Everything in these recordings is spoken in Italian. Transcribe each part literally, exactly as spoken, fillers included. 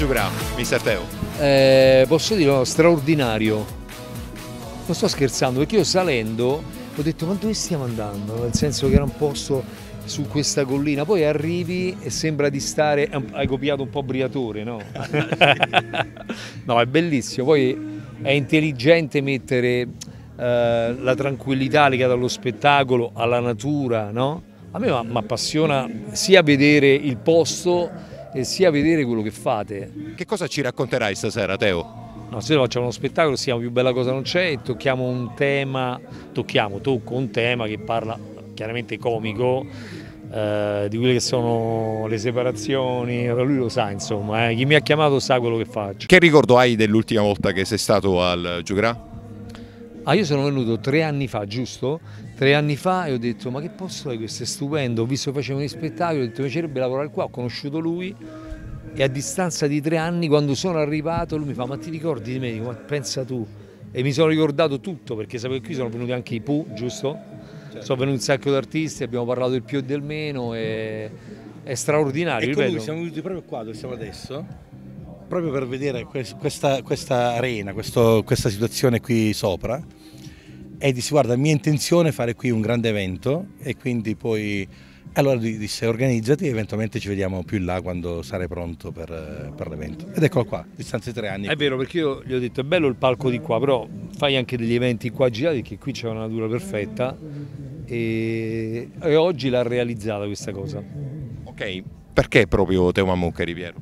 Giugrà, mister Teo? Eh, posso dire no, straordinario, non sto scherzando, perché io salendo ho detto ma dove stiamo andando, nel senso che era un posto su questa collina, poi arrivi e sembra di stare, hai copiato un po' Briatore, no? No, è bellissimo, poi è intelligente mettere eh, la tranquillità legata allo spettacolo, alla natura, no? A me mi appassiona sia vedere il posto e sia vedere quello che fate. Che cosa ci racconterai stasera, Teo? No, se no facciamo uno spettacolo, si chiama Più Bella Cosa Non C'è e tocchiamo un tema, tocchiamo, tocco un tema che parla chiaramente comico, eh, di quelle che sono le separazioni, lui lo sa insomma, eh. Chi mi ha chiamato sa quello che faccio. Che ricordo hai dell'ultima volta che sei stato al Giugrà? Ah, io sono venuto tre anni fa, giusto? Tre anni fa e ho detto ma che posto è questo, è stupendo, ho visto che facevano gli spettacoli, ho detto mi piacerebbe lavorare qua, ho conosciuto lui e a distanza di tre anni quando sono arrivato lui mi fa ma ti ricordi di me? Dico, ma pensa tu, e mi sono ricordato tutto perché sapevo che qui sono venuti anche i Pooh, giusto? Certo. Sono venuti un sacco di artisti, abbiamo parlato del più e del meno e è straordinario. E con lui siamo venuti proprio qua dove siamo adesso? Proprio per vedere questa, questa arena, questo, questa situazione qui sopra e disse guarda mia intenzione è fare qui un grande evento e quindi poi allora disse organizzati e eventualmente ci vediamo più in là quando sarai pronto per, per l'evento ed eccolo qua, distanza di tre anni. È vero perché io gli ho detto è bello il palco di qua però fai anche degli eventi qua girati perché qui c'è una natura perfetta e, e oggi l'ha realizzata questa cosa. Ok, perché proprio Teo Mammucari, Piero?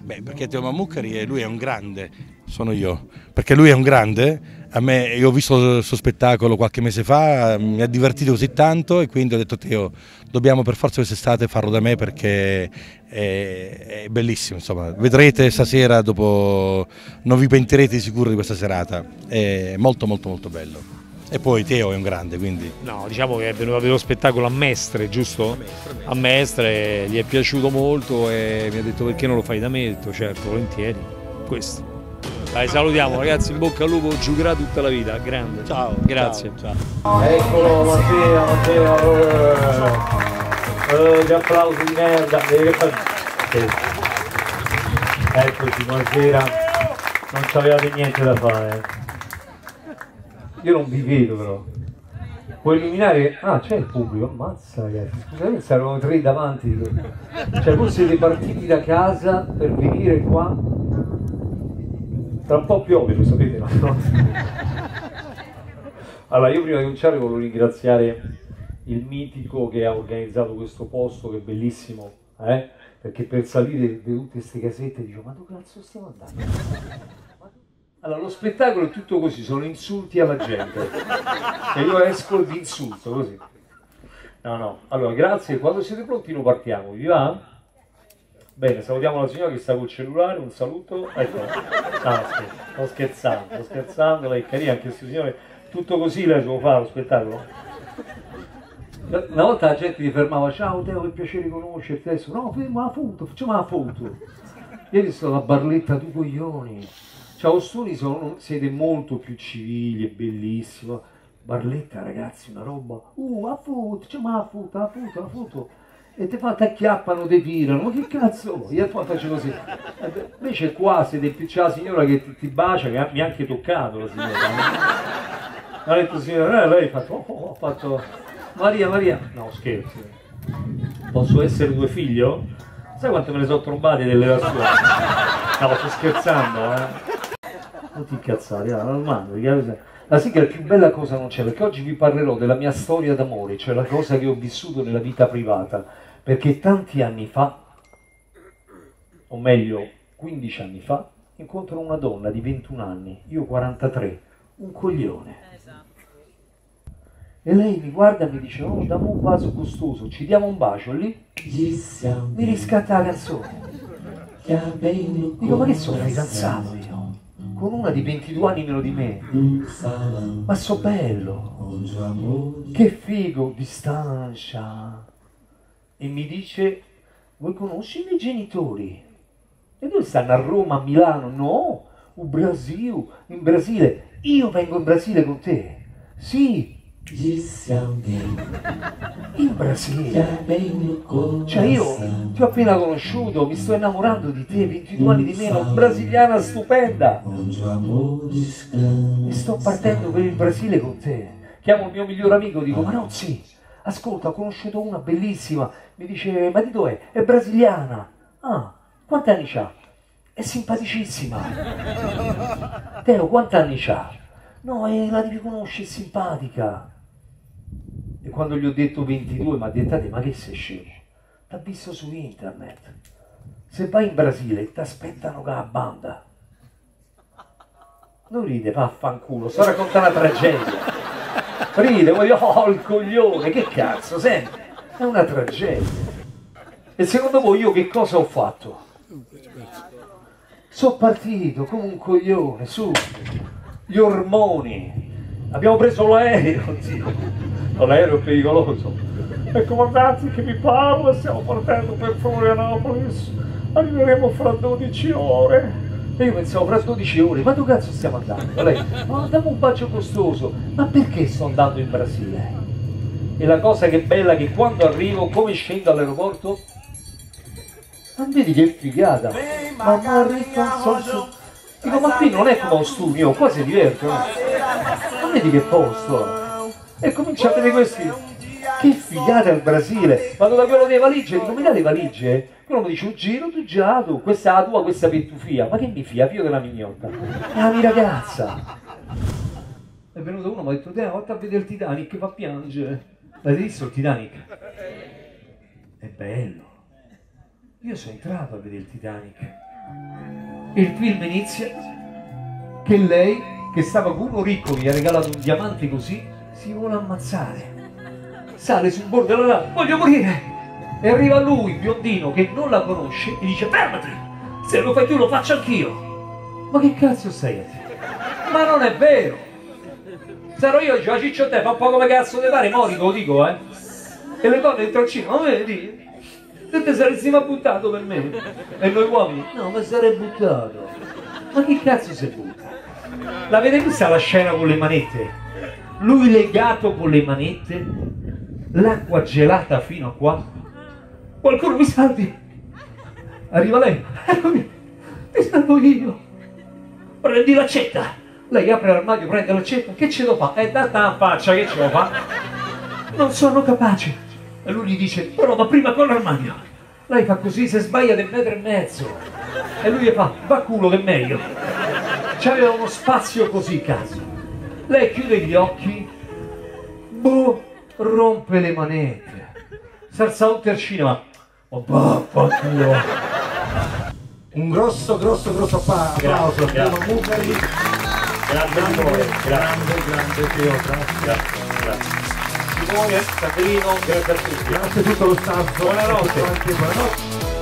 Beh, perché Teo Mammucari, lui è un grande, sono io, perché lui è un grande, a me, io ho visto il suo spettacolo qualche mese fa, mi ha divertito così tanto e quindi ho detto Teo, dobbiamo per forza quest'estate farlo da me perché è, è bellissimo, insomma, vedrete stasera dopo, non vi pentirete di sicuro di questa serata, è molto molto molto bello. E poi Teo è un grande, quindi... No, diciamo che è venuto a vedere lo spettacolo a Mestre, giusto? A Mestre, a Mestre. A Mestre, gli è piaciuto molto e mi ha detto perché non lo fai da me? Ho detto certo, volentieri, questo. Dai, salutiamo ragazzi, in bocca al lupo, Giugrà tutta la vita, grande. Ciao. Grazie. Ciao, ciao. Eccolo Matteo, Matteo. Eh, gli applausi di merda. Eccoci, buonasera. Non ci avevate niente da fare. Io non vi vedo però. Puoi eliminare... Ah, c'è il pubblico, ammazza ragazzi. Scusate, saranno tre davanti. Cioè voi siete partiti da casa per venire qua. Tra un po' piove, lo sapete, no? Allora, io prima di cominciare volevo ringraziare il mitico che ha organizzato questo posto, che è bellissimo, eh? Perché per salire da tutte queste casette dico, ma dove cazzo stiamo andando? Allora, lo spettacolo è tutto così, sono insulti alla gente. E io esco di insulto, così. No, no. Allora, grazie. Quando siete pronti lo partiamo, vi va? Bene, salutiamo la signora che sta col cellulare, un saluto. Ecco. Ah, sto scherzando, sto scherzando, lei è carina, anche questo signore. Tutto così lei ce lo fa, lo spettacolo? Una volta la gente mi fermava, ciao Teo, che piacere conoscerti. Adesso, no, fermo la foto, facciamo una foto. Ieri sono la Barletta, tu coglioni. Ciao Stoni, siete molto più civili, è bellissimo. Barletta ragazzi, una roba, uh, a foto, c'è ma a foto, a foto, a foto. E te fate acchiappano, te tirano, ma che cazzo? Io poi faccio così. Invece qua siete più, c'è la signora che ti, ti bacia, che mi ha anche toccato la signora. Mi ha detto signora, eh, lei ha fatto, oh, oh, ho fatto, Maria, Maria. No, scherzo. Posso essere tuo figlio? Sai quanto me le sono trombate delle rassure? No, sto scherzando, eh. Non ti incazzare, la sigla è Più Bella Cosa Non C'è, perché oggi vi parlerò della mia storia d'amore, cioè la cosa che ho vissuto nella vita privata, perché tanti anni fa, o meglio quindici anni fa, incontro una donna di ventuno anni, io quarantatré, un coglione. E lei mi guarda e mi dice, oh, dammi un vaso gustoso, ci diamo un bacio, lì mi riscatta la canzone. Dico, ma che sono fidanzato io? Con una di ventidue anni meno di me, ma so bello, che figo, distancia, e mi dice, vuoi conosci i miei genitori? E dove stanno? A Roma, a Milano? No, in Brasile, in Brasile, io vengo in Brasile con te, sì, In Brasile, cioè io ti ho appena conosciuto, mi sto innamorando di te, ventidue anni di meno, brasiliana stupenda, mi sto partendo per il Brasile con te. Chiamo il mio miglior amico, dico: ma no, sì, ascolta, ho conosciuto una bellissima. Mi dice: ma di dov'è? È brasiliana. Ah, quanti anni c'ha? È simpaticissima. Teo, quanti anni c'ha? No, è, la devi conoscere, è simpatica. E quando gli ho detto ventidue, mi ha detto: ma che sei scemo? T'ha visto su internet. Se vai in Brasile, ti aspettano che la banda. Non ride, vaffanculo, sto raccontando una tragedia. Ride, voglio, oh, il coglione, che cazzo, senti? È una tragedia. E secondo voi io che cosa ho fatto? Sono partito come un coglione, su, gli ormoni. Abbiamo preso l'aereo, zio. L'aereo è pericoloso. E comandanti che mi parla, stiamo partendo per Florianopolis, arriveremo fra dodici ore. E io pensavo, fra dodici ore, ma dove cazzo stiamo andando? Lei, ma dammi un bacio costoso, ma perché sto andando in Brasile? E la cosa che è bella è che quando arrivo, come scendo all'aeroporto? Ma vedi che figata! Ma dico, ma qui non è come un studio, qua si diverte, no? Ma vedi che posto! E comincia a vedere questi, che figata il Brasile. Vado da quello delle valigie, dico: mi dà le valigie? Quello mi dice: un giro, tu già, tu, questa è la tua, questa pettufia. Ma che mi fia, figlio della mignotta, è la mia ragazza. È venuto uno, mi ha detto: te, vatti a vedere il Titanic, che fa piangere. L'avete visto il Titanic? È bello. Io sono entrato a vedere il Titanic. Il film inizia che lei, che stava con uno ricco, gli ha regalato un diamante così, si vuole ammazzare, sale sul bordo della nave, voglio morire, e arriva lui, biondino, che non la conosce, e dice: fermati, se lo fai tu lo faccio anch'io. Ma che cazzo stai a te? Ma non è vero, sarò io, dice: ciccio te, fa un po' come cazzo te pare, mori, lo dico, eh. E le donne dentro al cinema: ma vedi, se te saresti mai buttato per me? E noi uomini: no, ma sarei buttato. Ma che cazzo si butta? L'avete vista la scena con le manette? Lui legato con le manette, l'acqua gelata fino a qua. Qualcuno mi salvi! Arriva lei, eccomi, ti salvo io. Prendi l'accetta. Lei apre l'armadio, prende l'accetta. Che ce lo fa? È data la faccia, che ce lo fa? Non sono capace. E lui gli dice: prova prima con l'armadio. Lei fa così, se sbaglia del metro e mezzo. E lui gli fa: va culo che è meglio. C'aveva uno spazio così, caso. Lei chiude gli occhi, boh, rompe le manette, salsa un tercino, ma oh, papà, un grosso, grosso, grosso applauso. Grazie, Mammucari. Grande, grande, grande, grande Teo, grazie. Simone, Sabrino, grazie a tutti. Grazie a tutto lo staff. Buonanotte. Buonanotte.